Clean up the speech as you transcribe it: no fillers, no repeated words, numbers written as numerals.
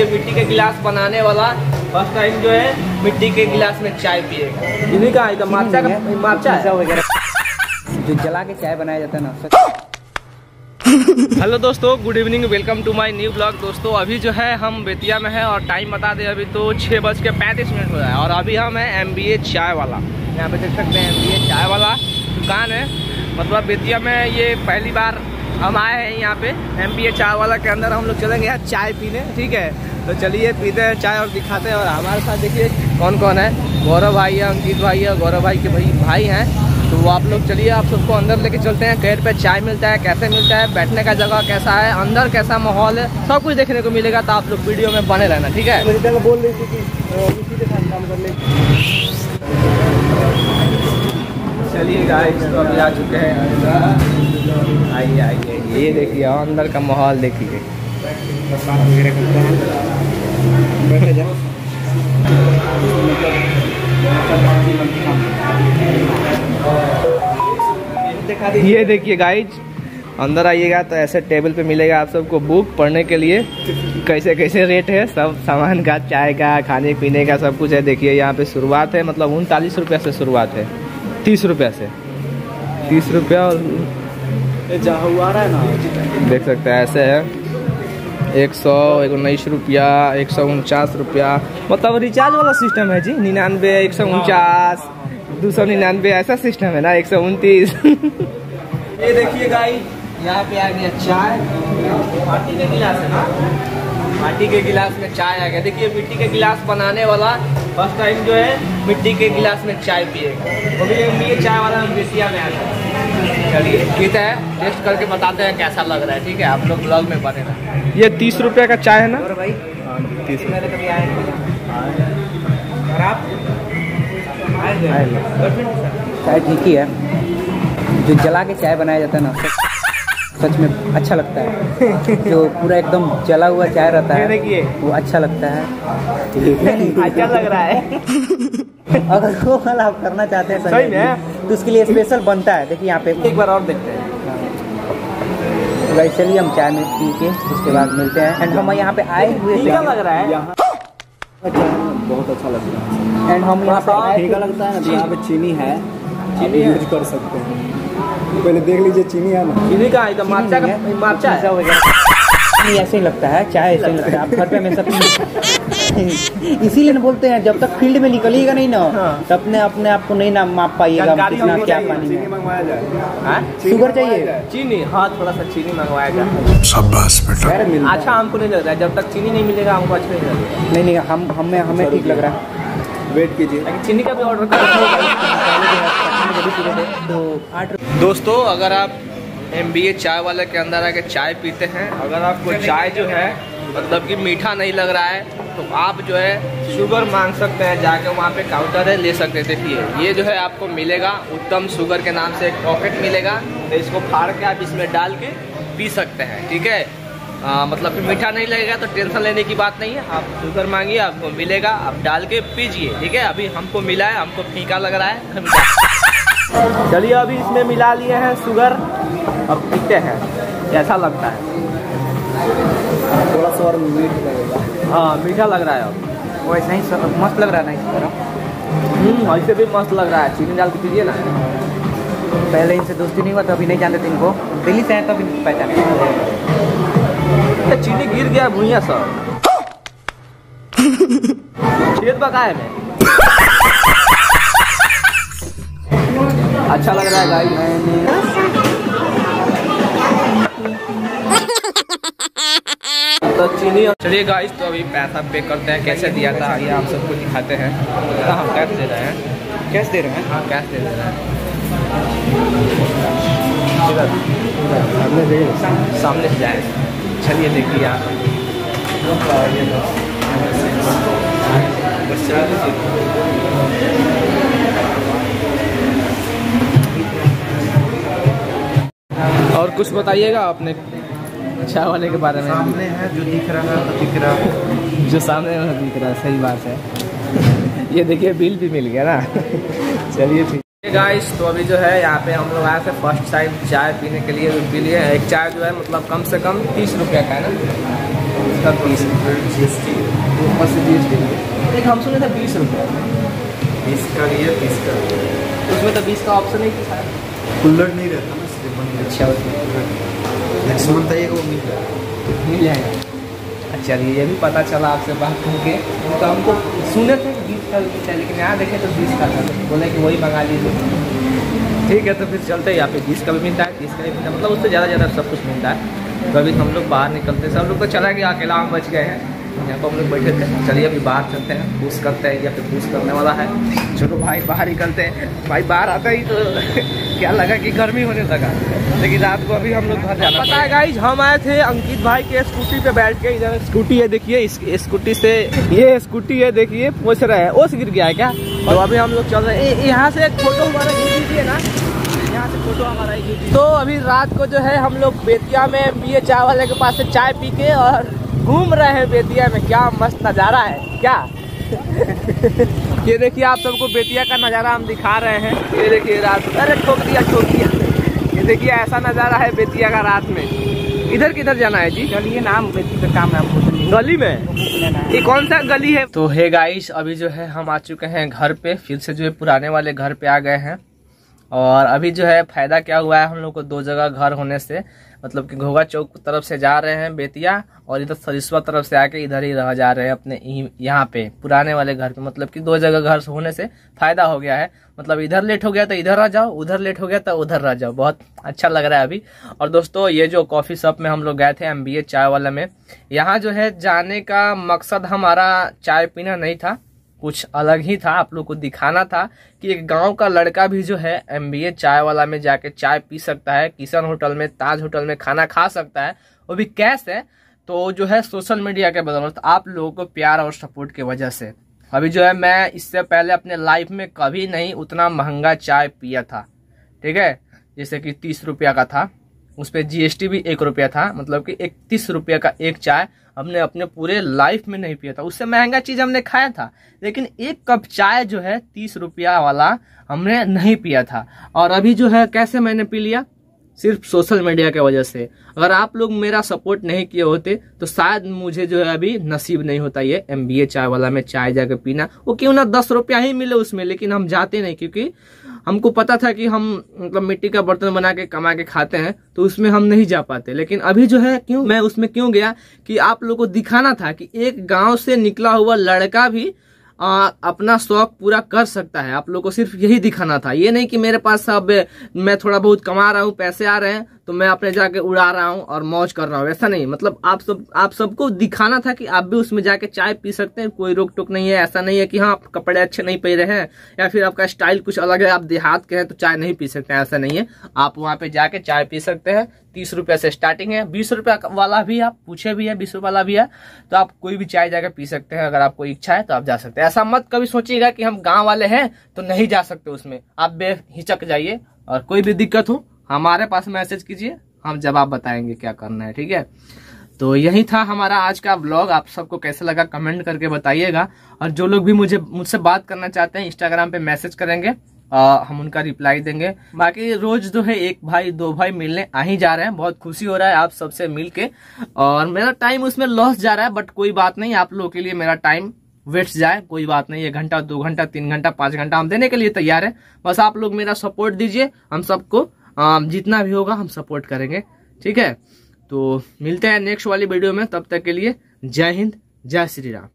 ये मिट्टी के गिलास बनाने वाला फर्स्ट टाइम जो है मिट्टी के गिलास में चाय पिएगा। इन्हीं का आइटम माचा वगैरह जो जला के चाय बनाया जाता है ना। हेलो दोस्तों, good evening, welcome to my new blog. दोस्तों अभी जो है हम बेतिया में है और टाइम बता दें अभी तो 6:35 हो रहा है और अभी हम है MBA चाय वाला। यहाँ पे देख सकते हैं MBA चाय वाला दुकान है, मतलब बेतिया में ये पहली बार हम आए हैं यहाँ पे MBA चाय वाला के अंदर। हम लोग चलेंगे यहाँ चाय पीने, ठीक है? तो चलिए पीते हैं चाय और दिखाते हैं। और हमारे साथ देखिए कौन कौन है, गौरव भाई है, अंकित भाई है, गौरव भाई के भाई हैं। तो वो आप लोग चलिए आप सबको अंदर लेके चलते हैं। कैट पे चाय मिलता है, कैसे मिलता है, बैठने का जगह कैसा है, अंदर कैसा माहौल है, सब कुछ देखने को मिलेगा। तो आप लोग वीडियो में बने रहना, ठीक है? बोल रही थी। चलिए आ चुके हैं, आइए आइए, ये देखिए अंदर का माहौल देखिए। ये देखिए गाइज, अंदर आइएगा तो ऐसे टेबल पे मिलेगा आप सबको बुक पढ़ने के लिए, कैसे कैसे रेट है सब सामान का, चाय का, खाने पीने का सब कुछ है। देखिए यहाँ पे शुरुआत है, मतलब 39 रुपये से शुरुआत है, 30 रुपये से, 30 रुपया। और है ना, देख सकते हैं ऐसे है 100, 119 रुपया, 149 रुपया, मतलब रिचार्ज वाला सिस्टम है जी। 99, 149, 299 ऐसा सिस्टम है ना, 129। ये देखिए गाइस, यहाँ पे आ गया चाय, माटी के गिलास है ना, माटी के गिलास में चाय आ गया। देखिए मिट्टी के गिलास बनाने वाला फर्स्ट टाइम जो है मिट्टी के गिलास में चाय पिएगा। अभी MBA चाय वाला बेतिया में आ गया। चलिए ठीक है, टेस्ट करके बताते हैं कैसा लग रहा है, ठीक है? आप लोग ब्लॉग में बने रहे। ये 30 रुपये का चाय है ना भाई, 30 चाय ठीक ही है। जो जला के चाय बनाया जाता है ना, सच में अच्छा लगता है। जो पूरा एकदम जला हुआ चाय रहता है वो अच्छा लगता है, अच्छा लग रहा है। अगर वो वाला आप करना चाहते हैं सही में तो उसके लिए स्पेशल बनता है। देखिए यहाँ पे एक बार और देखते हैं। तो भाई चलिए हम चाय में पी के उसके बाद मिलते हैं। एंड हम यहाँ पे आए हुए क्या लग रहा है, बहुत अच्छा लग रहा है। एंड हम यहाँ पे लगता है ना, यहाँ पे चीनी है, चीनी यूज कर सकते हैं। पहले देख लीजिए चीनी है ना, चीनी का आइटम माचा वगैरह ऐसे ही लगता है, चाय ऐसे ही लगता है। आप घर पे हमेशा इसीलिए बोलते हैं जब तक फील्ड में निकलिएगा नहीं ना, तो अपने आप को नहीं ना माप पाइएगा क्या पानी है। शुगर चाहिए, चीनी, हाँ थोड़ा सा चीनी मंगवाया जाए। अच्छा हमको नहीं लग रहा है, जब तक चीनी नहीं मिलेगा हमको अच्छा नहीं लगेगा। नहीं नहीं, हमें ठीक लग रहा है, वेट कीजिए। चीनी का भी ऑर्डर करो। दोस्तों अगर आप MBA चाय वाले के अंदर आके चाय पीते हैं, अगर आपको चाय जो है मतलब कि मीठा नहीं लग रहा है तो आप जो है शुगर मांग सकते हैं जाके, वहाँ पे काउंटर है, ले सकते। देखिए ये जो है आपको मिलेगा उत्तम शुगर के नाम से एक पॉकेट मिलेगा, तो इसको फाड़ के आप इसमें डाल के पी सकते हैं, ठीक है? मतलब कि मीठा नहीं लगेगा तो टेंशन लेने की बात नहीं है। आप शुगर मांगिए आपको मिलेगा, आप डाल के पीजिए, ठीक है? अभी हमको मिला है, हमको फीका लग रहा है। चलिए अभी इसमें मिला लिए हैं शुगर, अब पीते हैं कैसा लगता है। थोड़ा सा और मीठ लगेगा, हाँ मीठा लग रहा है। अब वैसा ही मस्त लग रहा है ना, इस तरह ऐसे भी मस्त लग रहा है। चीनी डाल के पीजिए ना, पहले इनसे दोस्ती नहीं हुआ तो अभी नहीं जानते थे इनको, दिल्ली से हैं तो अभी पहचाने। चीनी गिर गया भूया सर, छेद बकाया में। अच्छा लग रहा है गाइस, मैंने तो चीनी। चलिए गाइस, तो अभी पैसा पे करते हैं। कैसे दिया था ये आप सबको दिखाते हैं। हाँ कैश दे रहे हैं, कैश दे रहे हैं, हाँ कैश दे रहे हैं, सामने से जाए। चलिए देखिए आप, और कुछ बताइएगा आपने चाय वाले के बारे में। सामने है जो दिख रहा है, दिख रहा है जो सामने है दिख रहा है, सही बात है। ये देखिए बिल भी मिल गया ना। चलिए ठीक है गाइस, तो अभी जो है यहाँ पे हम लोग आए थे फर्स्ट टाइम चाय पीने के लिए। एक चाय जो है मतलब कम से कम 30 रुपये का है ना, उसका 20% GST है, तो ऊपर से GST है। एक हम सुने था 20 रुपये, 20 का लिया 30 का। उसमें तो 20 का ऑप्शन है कि शायद कुल्लर नहीं रहता ना, स्लीपर नहीं। अच्छा, उसमें नेक्स्ट मंथ आइएगा, वो मिल जाएगा, मिल जाएगा। चलिए, ये भी पता चला आपसे बात करके। तो हमको सुने थे 20 का, लेकिन यहाँ देखें तो 20 का था, बोले कि वही मंगा लीजिए। ठीक है, तो फिर चलते हैं। यहाँ पे 20 का भी मिलता है, 30 का भी मिलता है, मतलब उससे ज़्यादा सब कुछ मिलता है। तो अभी हम लोग बाहर निकलते हैं, सब लोग को चला गया, अकेला हम बच गए हैं। यहाँ पर हम लोग बैठे थे। चलिए अभी बाहर चलते हैं, पूछ करते हैं, या फिर पूछ करने वाला है। चलो भाई बाहर निकलते हैं। भाई बाहर आता ही तो क्या लगा कि गर्मी होने लगा, लेकिन रात को अभी हम लोग घर जाना पता है। गाइज, हम आए थे अंकित भाई के स्कूटी पे बैठ के। इधर स्कूटी है, देखिए इस स्कूटी से, ये स्कूटी है देखिए, पोछ रहे हैं। ओस गिर गया है क्या? तो अभी हम लोग चल रहे हैं। यहाँ से एक फोटो हमारा खींच लीजिए ना, यहाँ से फोटो हमारा ही खींच। तो अभी रात को जो है हम लोग बेतिया में MBA चाय वाले के पास से चाय पी के और घूम रहे हैं बेतिया में। क्या मस्त नज़ारा है क्या! ये देखिए, आप सबको बेतिया का नज़ारा हम दिखा रहे हैं। ये देखिए रात, अरे ठोक दिया। ये देखिए ऐसा नज़ारा है बेतिया का रात में। इधर किधर जाना है जी? चलिए नाम बेतिया का काम है, गली में ये कौन सा गली है। तो हे गाइस, अभी जो है हम आ चुके हैं घर पे, फिर से जो है पुराने वाले घर पे आ गए हैं। और अभी जो है फायदा क्या हुआ है हम लोग को 2 जगह घर होने से, मतलब कि घोगा चौक तरफ से जा रहे हैं बेतिया, और इधर सरिस्वा तरफ से आके इधर ही रह जा रहे हैं अपने यहाँ पे पुराने वाले घर पे। मतलब कि 2 जगह घर होने से फायदा हो गया है। मतलब इधर लेट हो गया तो इधर रह जाओ, उधर लेट हो गया तो उधर रह जाओ। बहुत अच्छा लग रहा है अभी। और दोस्तों, ये जो कॉफ़ी शॉप में हम लोग गए थे MBA चाय वाला में, यहाँ जो है जाने का मकसद हमारा चाय पीना नहीं था, कुछ अलग ही था। आप लोग को दिखाना था कि एक गांव का लड़का भी जो है MBA चाय वाला में जाके चाय पी सकता है, किशन होटल में, ताज होटल में खाना खा सकता है, वो भी कैश है। तो जो है सोशल मीडिया के बदौलत, आप लोगों को प्यार और सपोर्ट की वजह से। अभी जो है मैं इससे पहले अपने लाइफ में कभी नहीं उतना महंगा चाय पिया था, ठीक है, जैसे कि 30 रुपया का था, उस पर GST भी 1 रुपया था, मतलब कि 31 रुपये का एक चाय हमने अपने पूरे लाइफ में नहीं पिया था। उससे महंगा चीज़ हमने खाया था, लेकिन 1 कप चाय जो है 30 रुपया वाला हमने नहीं पिया था। और अभी जो है कैसे मैंने पी लिया, सिर्फ सोशल मीडिया की वजह से। अगर आप लोग मेरा सपोर्ट नहीं किए होते तो शायद मुझे जो है अभी नसीब नहीं होता ये MBA चाय वाला में चाय जाकर पीना। वो क्यों ना 10 रुपया ही मिले उसमें, लेकिन हम जाते नहीं, क्योंकि हमको पता था कि हम मतलब मिट्टी का बर्तन बना के कमा के खाते हैं, तो उसमें हम नहीं जा पाते। लेकिन अभी जो है क्यों मैं उसमें क्यों गया कि आप लोगों को दिखाना था कि एक गांव से निकला हुआ लड़का भी अपना शौक पूरा कर सकता है। आप लोगों को सिर्फ यही दिखाना था, ये नहीं कि मेरे पास अब मैं थोड़ा बहुत कमा रहा हूँ, पैसे आ रहे हैं तो मैं अपने जाके उड़ा रहा हूँ और मौज कर रहा हूँ, ऐसा नहीं। मतलब आप सबको दिखाना था कि आप भी उसमें जाके चाय पी सकते हैं, कोई रोक टोक नहीं है। ऐसा नहीं है कि हाँ आप कपड़े अच्छे नहीं पहन रहे हैं या फिर आपका स्टाइल कुछ अलग है, आप देहात के हैं तो चाय नहीं पी सकते हैं, ऐसा नहीं है। आप वहाँ पे जाके चाय पी सकते हैं, 30 रुपये से स्टार्टिंग है, 20 रुपये वाला भी आप पूछे भी है, 20 रुपये वाला भी है, तो आप कोई भी चाय जाकर पी सकते हैं। अगर आपको इच्छा है तो आप जा सकते हैं। ऐसा मत कभी सोचिएगा कि हम गाँव वाले हैं तो नहीं जा सकते उसमें, आप बेहिचक जाइए। और कोई भी दिक्कत हो हमारे पास मैसेज कीजिए, हम जवाब बताएंगे क्या करना है, ठीक है। तो यही था हमारा आज का व्लॉग। आप सबको कैसा लगा कमेंट करके बताइएगा। और जो लोग भी मुझसे बात करना चाहते हैं इंस्टाग्राम पे मैसेज करेंगे, हम उनका रिप्लाई देंगे। बाकी रोज जो है 1 भाई 2 भाई मिलने आ ही जा रहे हैं, बहुत खुशी हो रहा है आप सबसे मिल के। और मेरा टाइम उसमें लॉस जा रहा है, बट कोई बात नहीं, आप लोगों के लिए मेरा टाइम वेस्ट जाए कोई बात नहीं। 1 घंटा 2 घंटा 3 घंटा 5 घंटा हम देने के लिए तैयार है, बस आप लोग मेरा सपोर्ट दीजिए। हम सबको जितना भी होगा हम सपोर्ट करेंगे, ठीक है। तो मिलते हैं नेक्स्ट वाली वीडियो में, तब तक के लिए जय हिंद, जय श्री राम।